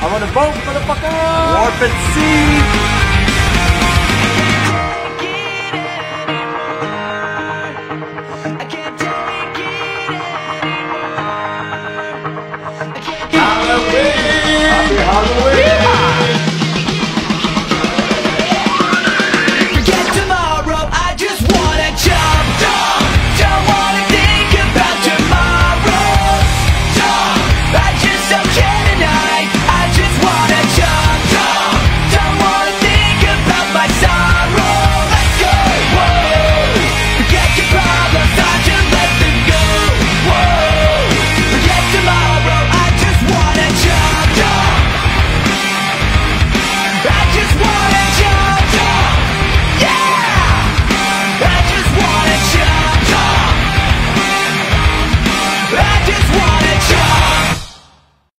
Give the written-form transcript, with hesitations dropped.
I'm on a boat, motherfucker! Warped at sea! I can't take it anymore. Halloween! Happy Halloween!